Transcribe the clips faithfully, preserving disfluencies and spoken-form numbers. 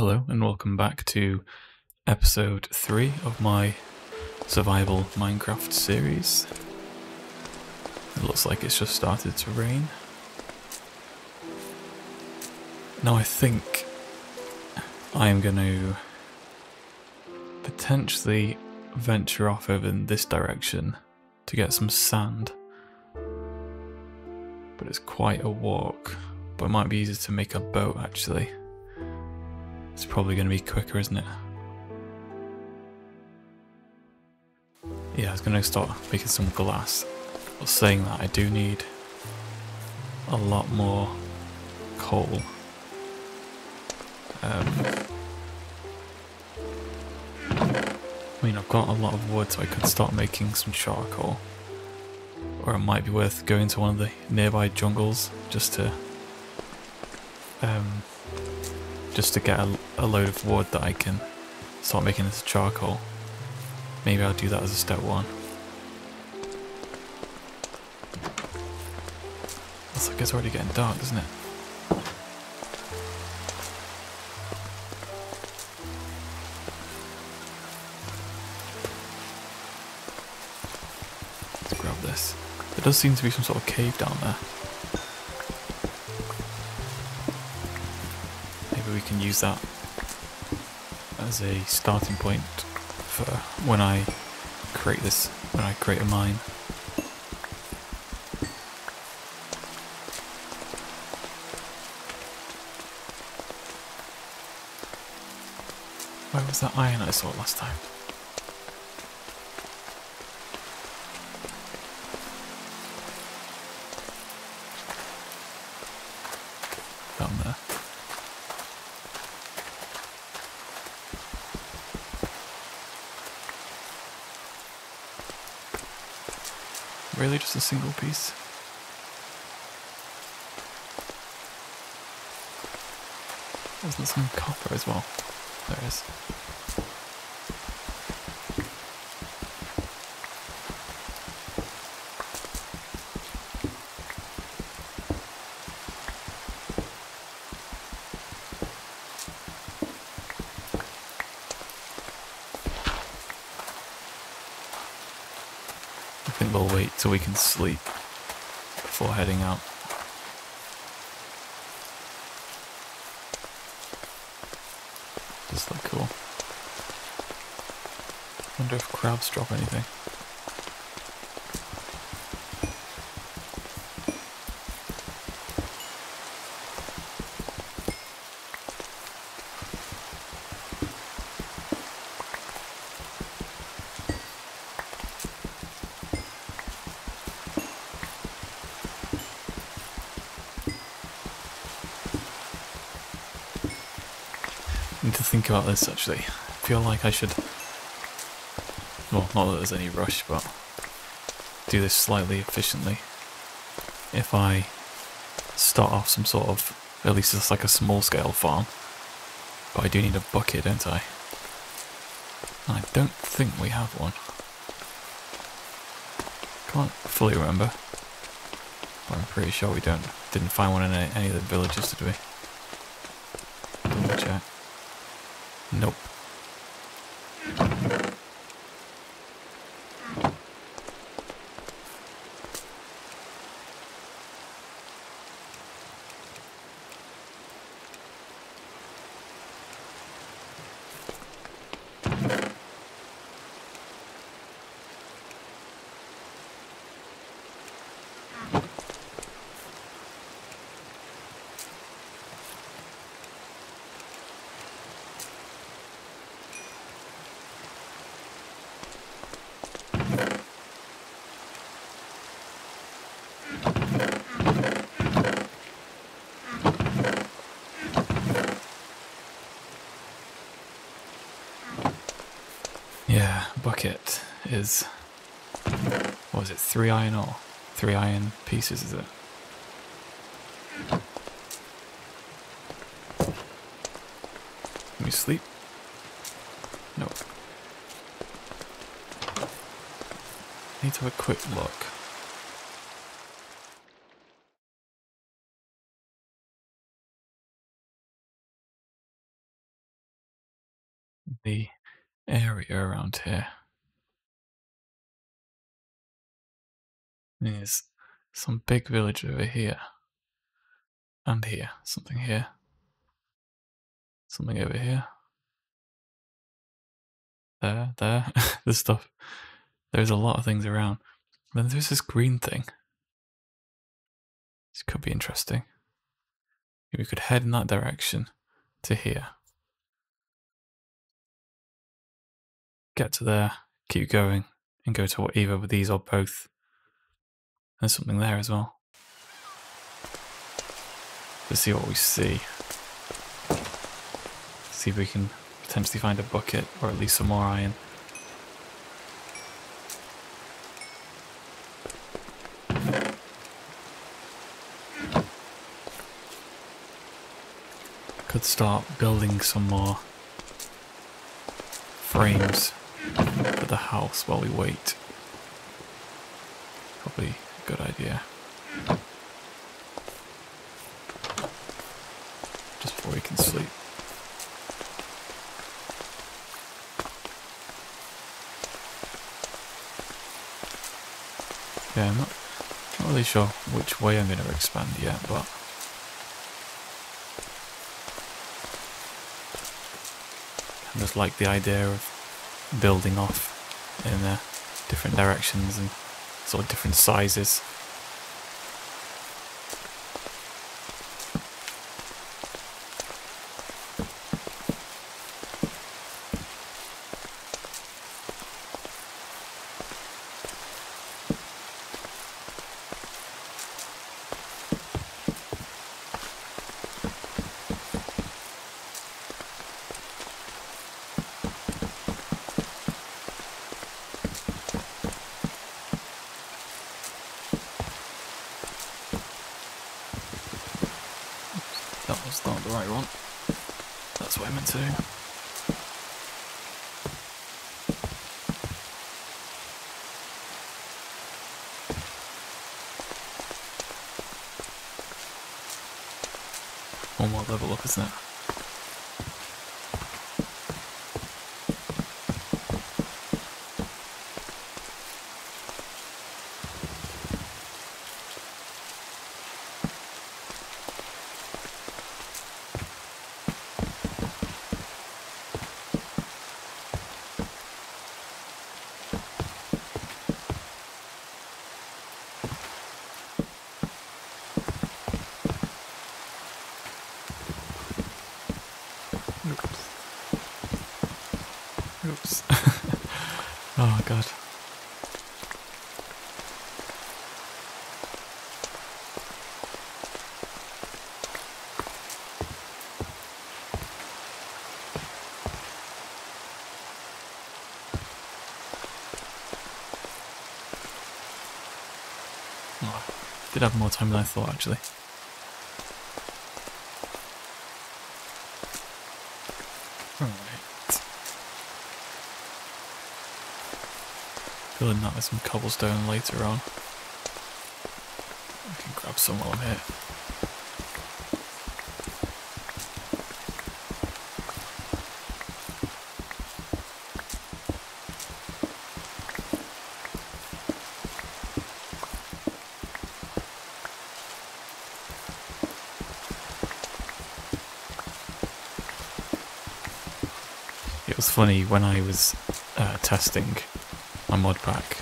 Hello and welcome back to episode three of my survival Minecraft series. It looks like it's just started to rain. Now I think I am going to potentially venture off over in this direction to get some sand. But it's quite a walk, but it might be easier to make a boat actually. It's probably going to be quicker, isn't it? Yeah, I was going to start making some glass. But saying that, I do need a lot more coal. Um, I mean, I've got a lot of wood, so I could start making some charcoal. Or it might be worth going to one of the nearby jungles just to... Um, just to get a, a load of wood that I can start making this charcoal. Maybe I'll do that as a step one. Looks like it's already getting dark, isn't it? Let's grab this. There does seem to be some sort of cave down there. We can use that as a starting point for when I create this, when I create a mine. Where was that iron I saw last time? Really, just a single piece. Wasn't there some copper as well? There is. I think we'll wait till we can sleep before heading out. Does that look cool? Wonder if crabs drop anything. Need to think about this actually. I feel like I should, well, not that there's any rush, but do this slightly efficiently. If I start off some sort of, at least it's like a small scale farm, but I do need a bucket, don't I? And I don't think we have one. Can't fully remember, but I'm pretty sure we don't. Didn't find one in any of the villages, did we? Nope. Yeah, bucket is, what is it, three iron or three iron pieces, is it? Can we sleep? Nope. Need to have a quick look. the area around here. There's some big village over here. And here. Something here. Something over here. There, there. This stuff. There's a lot of things around. Then there's this green thing. This could be interesting. We could head in that direction to here. Get to there, keep going, and go to either of these or both. There's something there as well. Let's see what we see. See if we can potentially find a bucket or at least some more iron. Could start building some more frames for the house while we wait. Probably a good idea. Just before we can sleep. Yeah, I'm not, not really sure which way I'm going to expand yet, but I just like the idea of building off in uh, different directions and sort of different sizes. One more level up, isn't it? I did have more time than I thought, actually. Alright. Filling that with some cobblestone later on. I can grab some while I'm here. Funny, when I was uh, testing my mod pack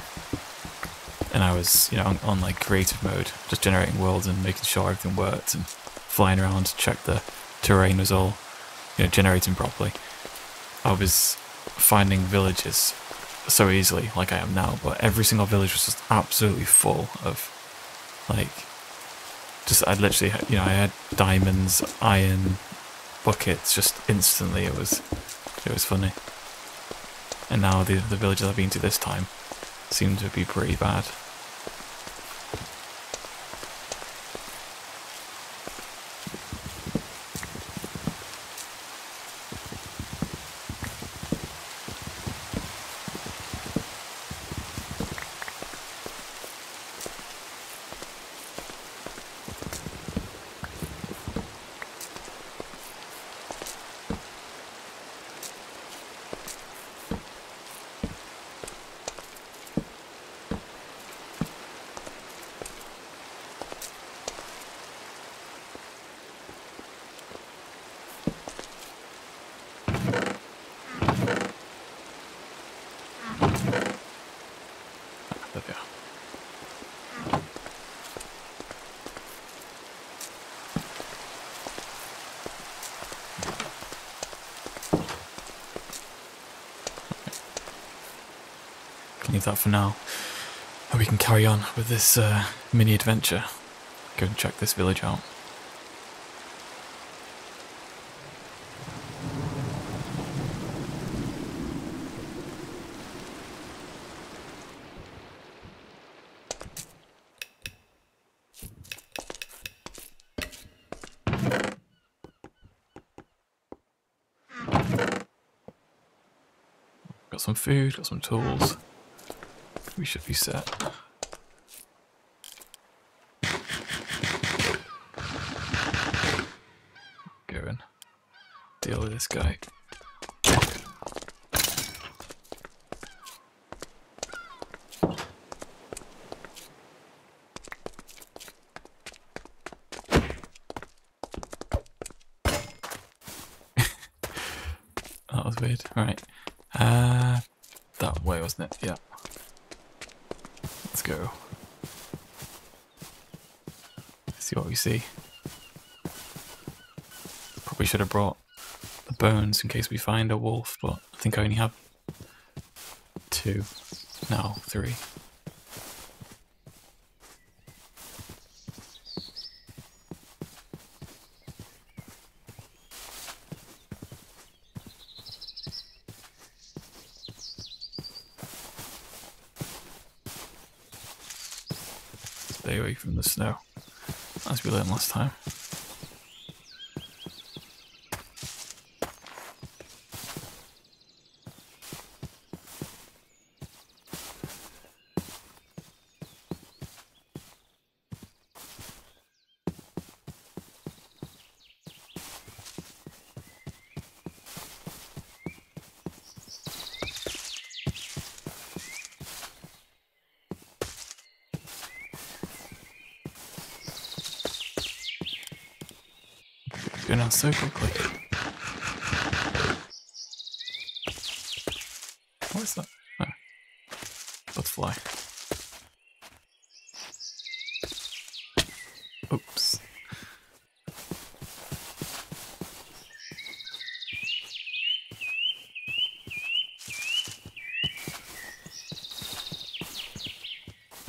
and I was, you know, on, on like creative mode, just generating worlds and making sure everything worked and flying around to check the terrain was all, you know, generating properly, I was finding villages so easily, like I am now, but every single village was just absolutely full of, like, just, I'd literally, you know, I had diamonds, iron, buckets, just instantly. It was... It was funny. And now the, the villages I've been to this time seem to be pretty bad. can leave that for now. And we can carry on with this uh, mini adventure. Go and check this village out. Got some food, got some tools. We should be set. Go in. Deal with this guy. That was weird. Right. Uh, that way, wasn't it? Yeah. Let's go. Let's see what we see. Probably should have brought the bones in case we find a wolf, but I think I only have two. No, three. Stay away from the snow, as we learned last time. Going out so quickly. What is that? Oh. Butterfly. Oops.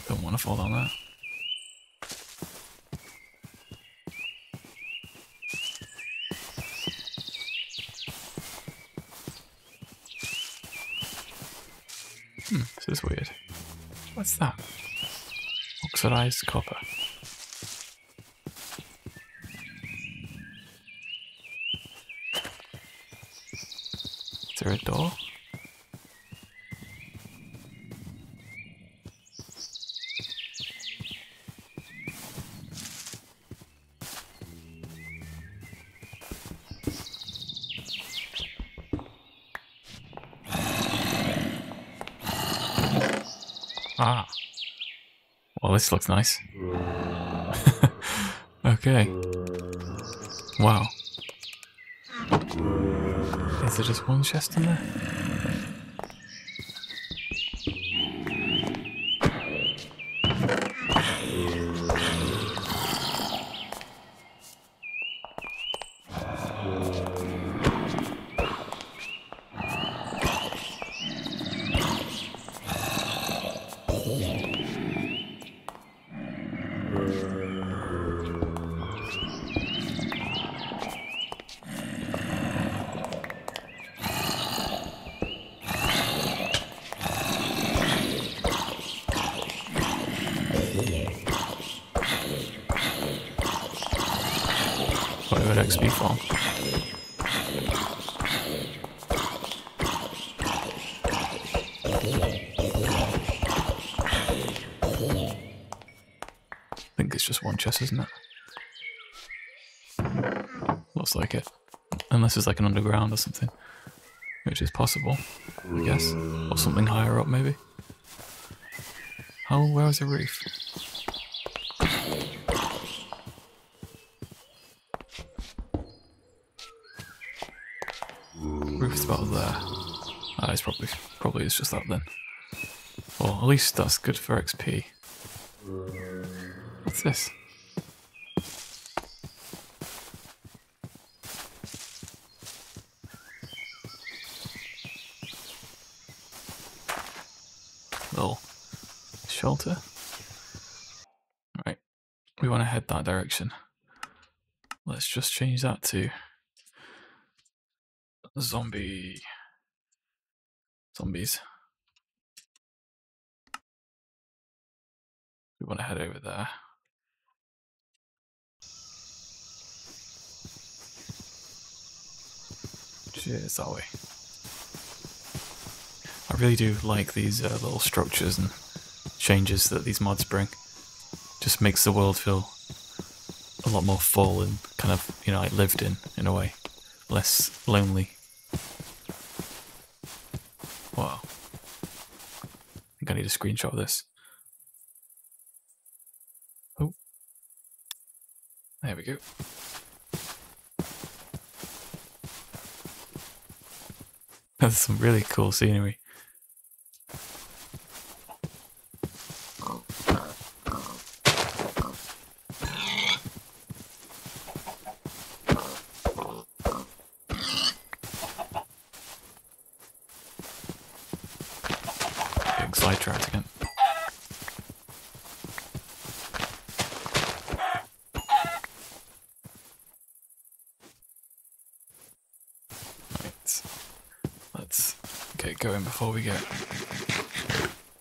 Don't want to fall down there. Hmm, this is weird. What's that? Oxidized copper. Is there a door? Ah, well, this looks nice. Okay. Wow. Is there just one chest in there? Whatever X P for. I think it's just one chest, isn't it? Looks like it. Unless it's like an underground or something. Which is possible, I guess. Or something higher up, maybe. Oh, where is the roof? Roof's about there. Ah, it's probably probably it's just that then. Well, at least that's good for X P. What's this? little shelter. Right, we want to head that direction. Let's just change that to zombie zombies. We want to head over there. Cheers, that way. I really do like these uh, little structures and changes that these mods bring. Just makes the world feel a lot more full and kind of, you know, like lived in, in a way. Less lonely. Wow. I think I need a screenshot of this. Oh. There we go. That's some really cool scenery. Getting sidetracked again. Going before we get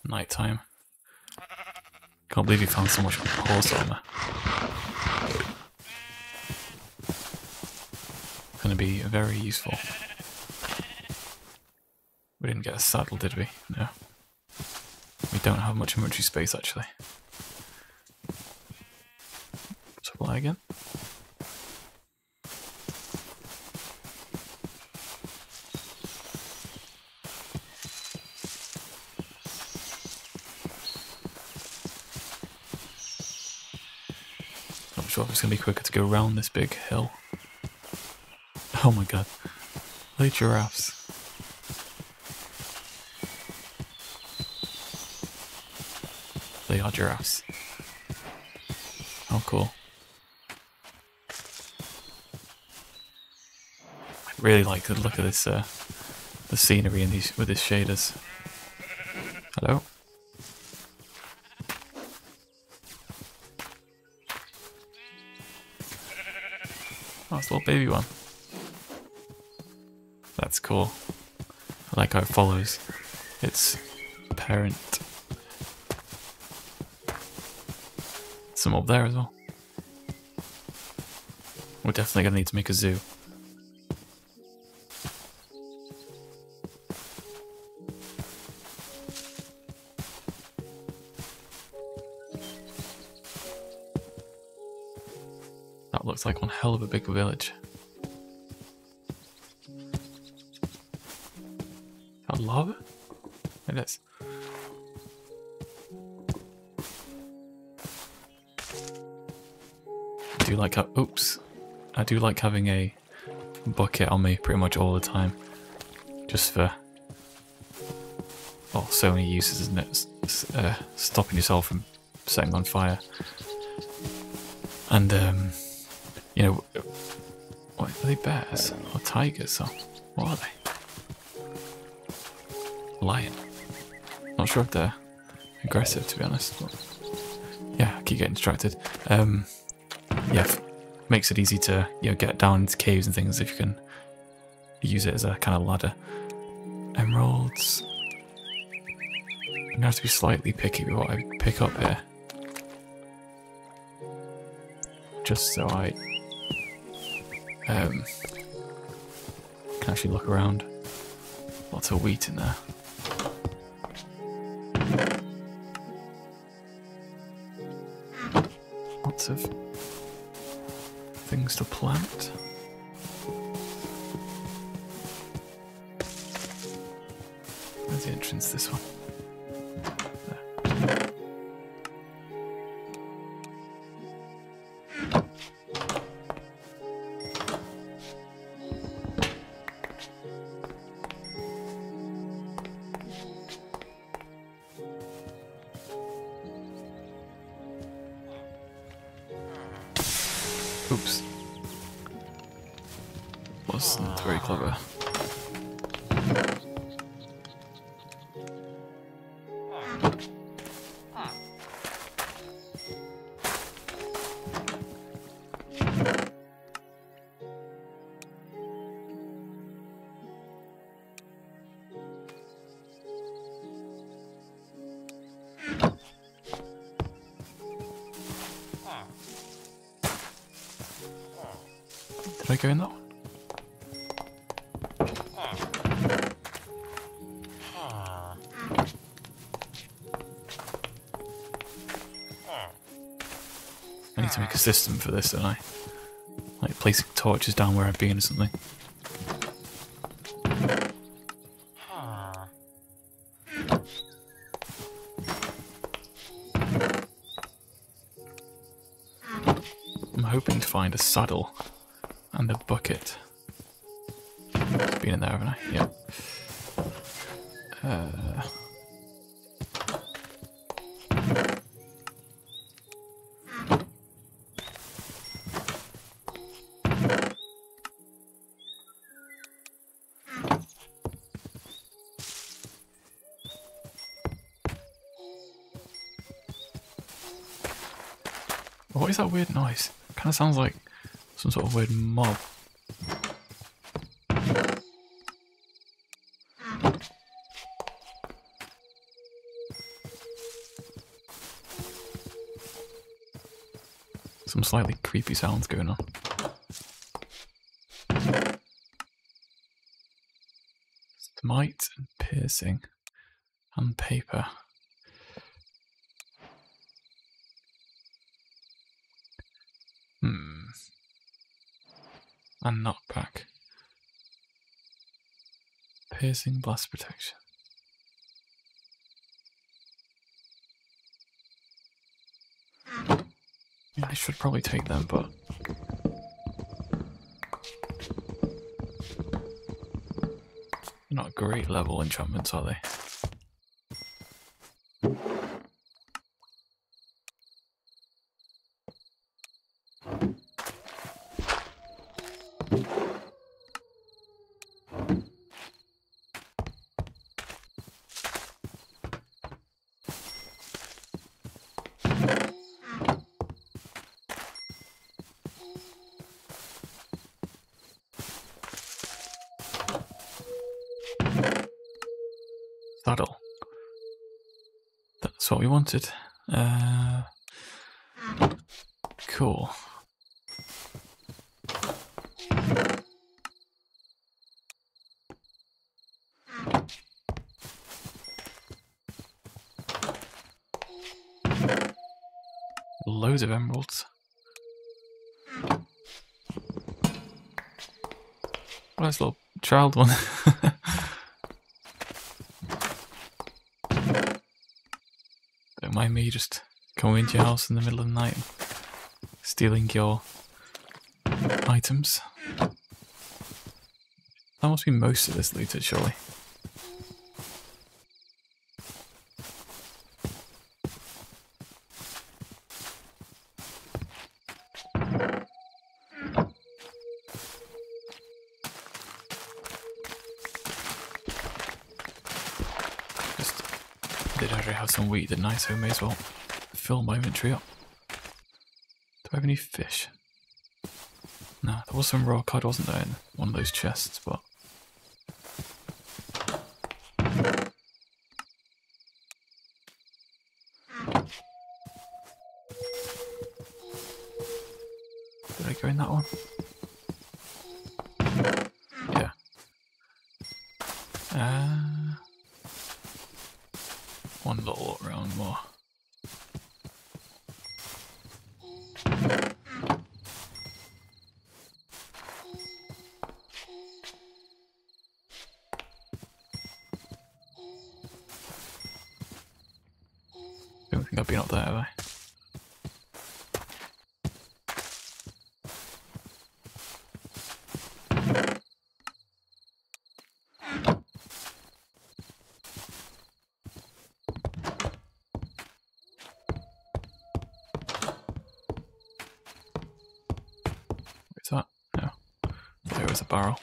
nighttime. Can't believe you found so much horse armor. It's gonna be very useful. We didn't get a saddle, did we? No. We don't have much inventory space actually. Supply again. It's going to be quicker to go around this big hill. Oh my god. Play giraffes. They are giraffes. How cool. I really like the look of this, uh, the scenery in these, with these shaders. Hello? Little baby one. That's cool. I like how it follows its parent. Some up there as well. We're definitely gonna need to make a zoo. It's like one hell of a big village. Is that lava? It is. I do like how, oops. I do like having a bucket on me pretty much all the time. Just for, oh, so many uses, isn't it? S uh, stopping yourself from setting on fire. And, um... you know, what, are they bears or tigers or what are they? Lion. Not sure if they're aggressive, to be honest. But yeah, I keep getting distracted. Um, yeah, makes it easy to, you know, get down into caves and things if you can use it as a kind of ladder. Emeralds. I'm going to have to be slightly picky with what I pick up here. Just so I... Um, can actually look around. Lots of wheat in there. Lots of things to plant. Where's the entrance to this one? Oops. Wasn't very clever. Did I go in that one? I need to make a system for this, don't I? Like placing torches down where I've been or something. I'm hoping to find a saddle and a bucket. I've been in there, haven't I? Yep. Uh... What is that weird noise? It kind of sounds like some sort of weird mob. Some slightly creepy sounds going on. Smite and piercing and paper. Hmm. And knockback. Piercing blast protection. Yeah, I should probably take them, but they're not great level enchantments, are they? Saddle. That's what we wanted. Uh, cool. Loads of emeralds. Well, that's a little child one. Mind me just going into your house in the middle of the night, stealing your items. That must be most of this looted, surely. Wheat, didn't I? So may as well fill my inventory up. Do I have any fish? No, there was some raw cod, wasn't there, in one of those chests, but did I go in that one? Yeah. Uh... One little round more. Don't think I've been up there, have I? That? No. There was a barrel.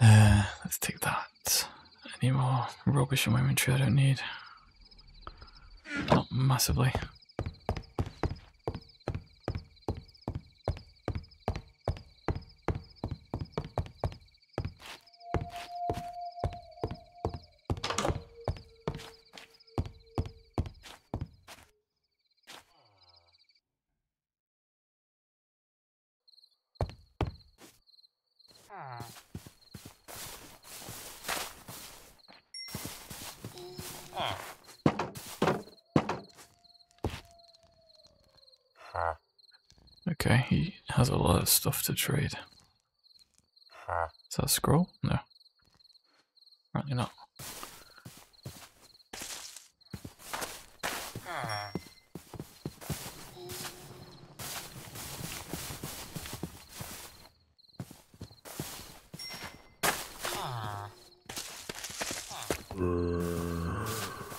Uh, let's take that. Any more rubbish in my inventory I don't need? Not massively. Okay, he has a lot of stuff to trade. Is that a scroll? No. Apparently not.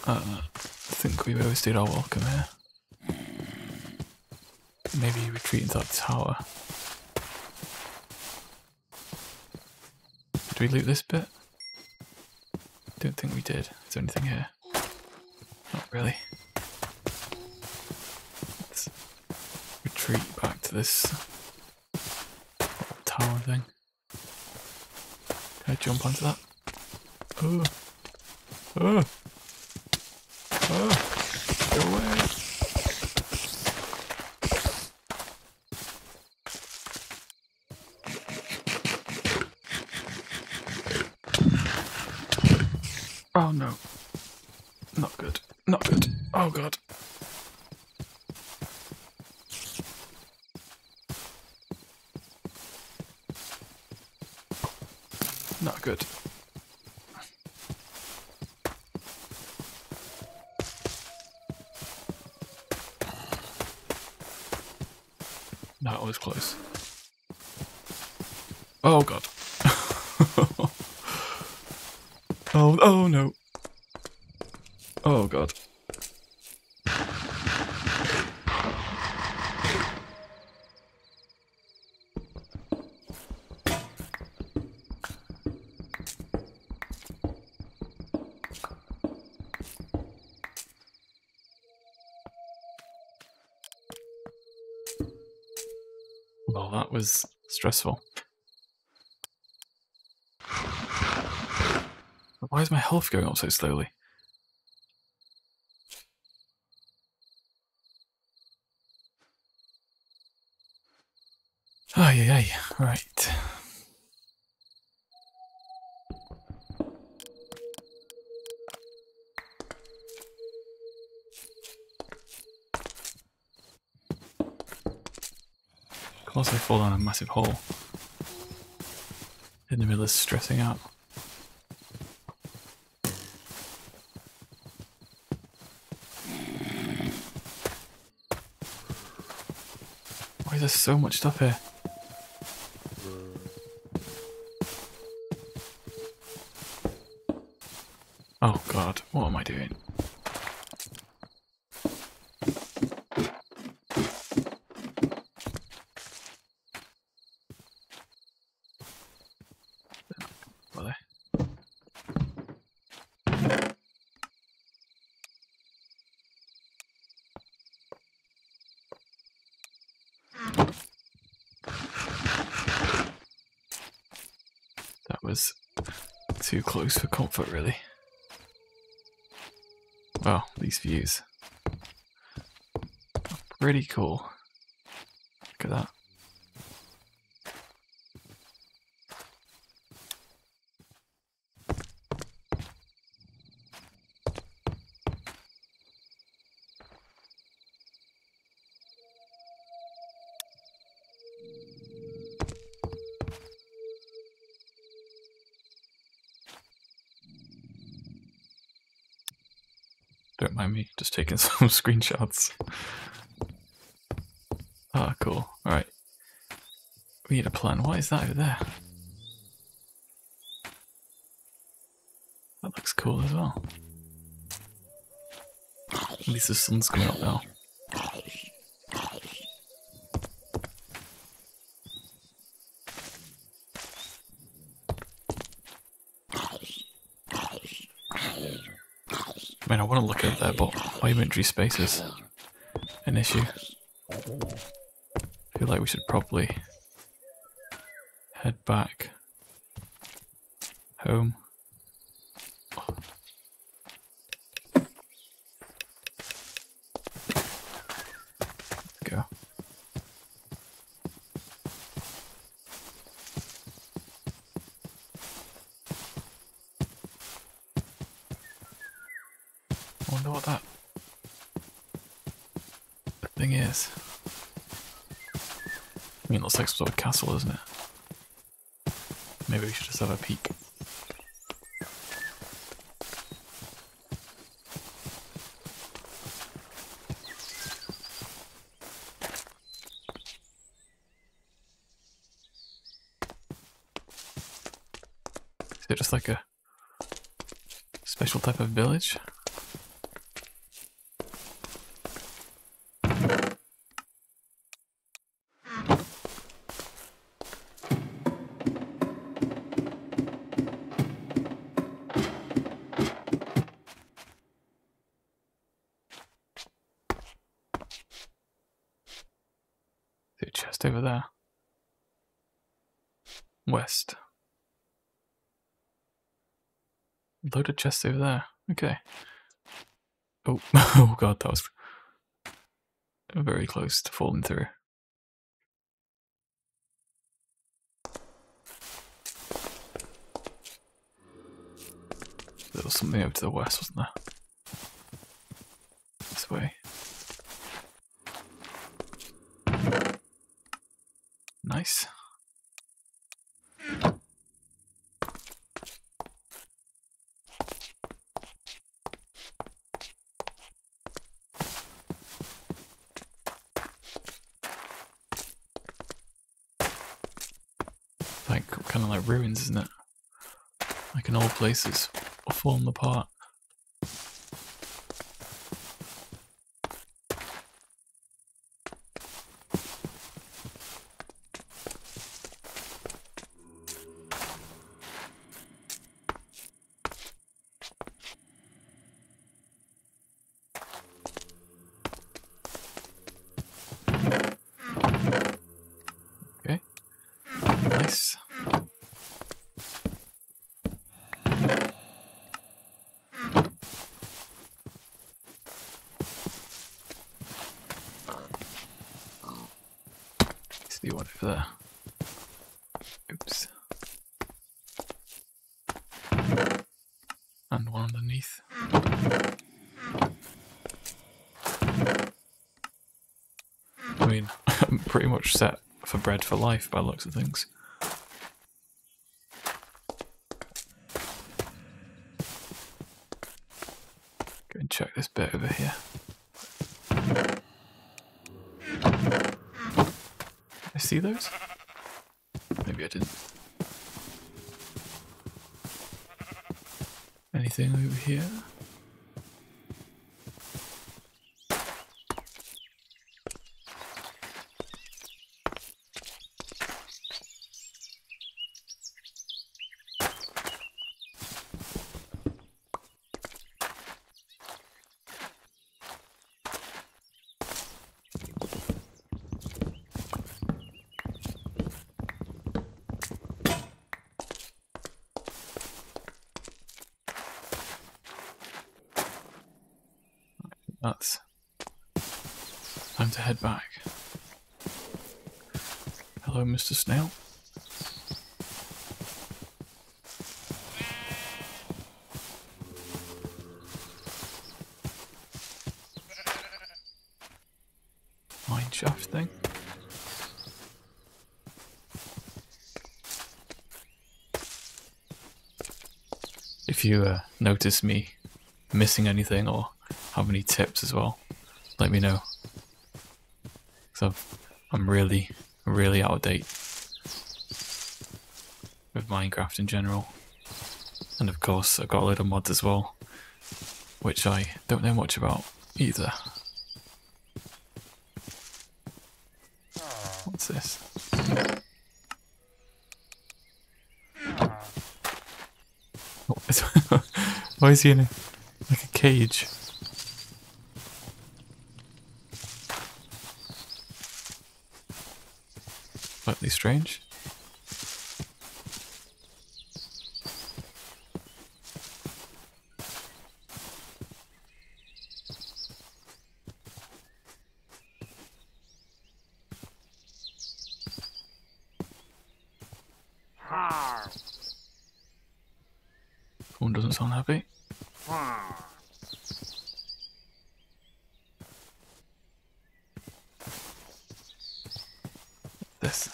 Uh, I think we've overstayed our welcome here. Maybe you retreat into that tower. Did we loot this bit? Don't think we did. Is there anything here? Not really. Let's retreat back to this tower thing. Can I jump onto that? Oh! Oh! Oh! Go away! Oh no. Not good. Not good. Oh god. Not good. That was close. Oh god. Oh, oh no. Oh god. Well, that was stressful. Why is my health going up so slowly? Oh, yeah, yeah, right. Colossally fall down a massive hole in the middle of stressing out. There's so much stuff here. Oh god, what am I doing? Was too close for comfort, really. Wow, these views are pretty cool. Look at that. Don't mind me, just taking some screenshots. Ah, cool. Alright. We need a plan. What is that over there? That looks cool as well. At least the sun's coming up now. I want to look at that, but my inventory space is an issue. I feel like we should probably head back home. There we go. I wonder what that thing is. I mean, it looks like some sort of castle, isn't it? Maybe we should just have a peek. Is it just like a special type of village? Chest over there. West. Loaded chests over there. Okay. Oh, oh god, that was very close to falling through. There was something over to the west, wasn't there? This way. Nice. Like kind of like ruins, isn't it? Like an old place is falling apart. The one over there. Oops. And one underneath. I mean, I'm pretty much set for bread for life by the looks of things. Go and check this bit over here. See those? Maybe I didn't. Anything over here? That's time to head back. Hello, Mister Snail. Mineshaft thing. If you uh, notice me missing anything or have any tips as well, let me know, because I'm really, really out of date with Minecraft in general, and of course I've got a load of mods as well, which I don't know much about either. What's this? Oh, why is he in a, like a cage. Slightly strange. One doesn't sound happy. This.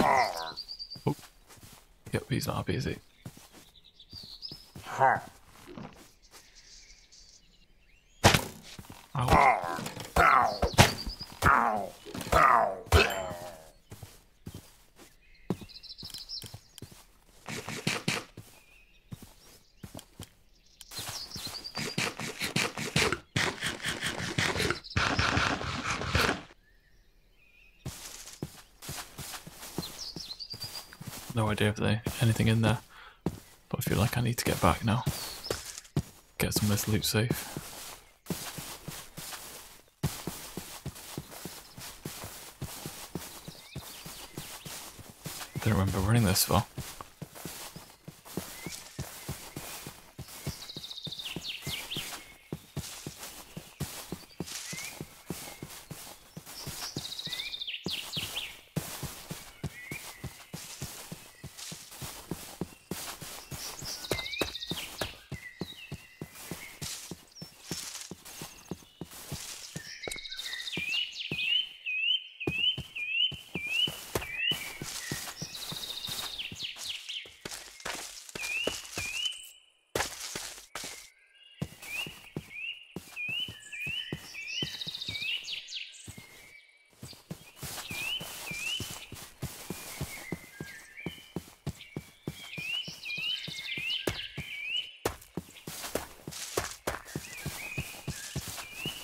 Oh. Yep, he's not happy, is he? No idea if there's anything in there, but I feel like I need to get back now. Get some of this loot safe. I don't remember running this far.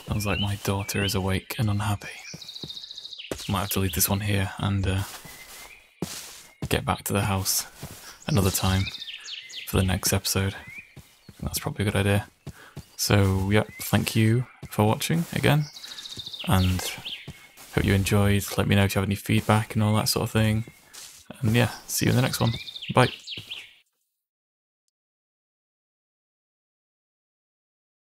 Sounds like my daughter is awake and unhappy. Might have to leave this one here and uh, get back to the house another time for the next episode. That's probably a good idea. So, yep, thank you for watching again, and hope you enjoyed. Let me know if you have any feedback and all that sort of thing. And yeah, see you in the next one. Bye.